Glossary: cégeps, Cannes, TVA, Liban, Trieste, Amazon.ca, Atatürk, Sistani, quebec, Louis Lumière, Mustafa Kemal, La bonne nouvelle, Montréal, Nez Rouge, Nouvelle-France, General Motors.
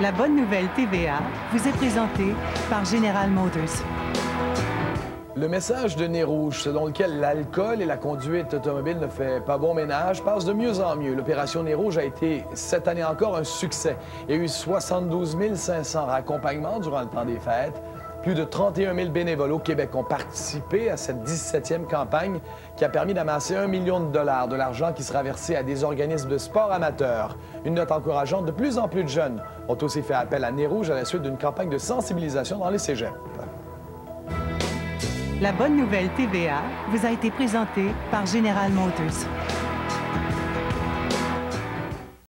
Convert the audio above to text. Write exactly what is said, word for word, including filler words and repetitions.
La bonne nouvelle T V A vous est présentée par General Motors. Le message de Nez Rouge, selon lequel l'alcool et la conduite automobile ne fait pas bon ménage, passe de mieux en mieux. L'opération Nez Rouge a été, cette année encore, un succès. Il y a eu soixante-douze mille cinq cents raccompagnements durant le temps des fêtes. Plus de trente et un mille bénévoles au Québec ont participé à cette dix-septième campagne qui a permis d'amasser un million de dollars de l'argent qui sera versé à des organismes de sport amateurs. Une note encourageante, de plus en plus de jeunes ont aussi fait appel à Nez Rouge à la suite d'une campagne de sensibilisation dans les cégeps. La bonne nouvelle T V A vous a été présentée par General Motors.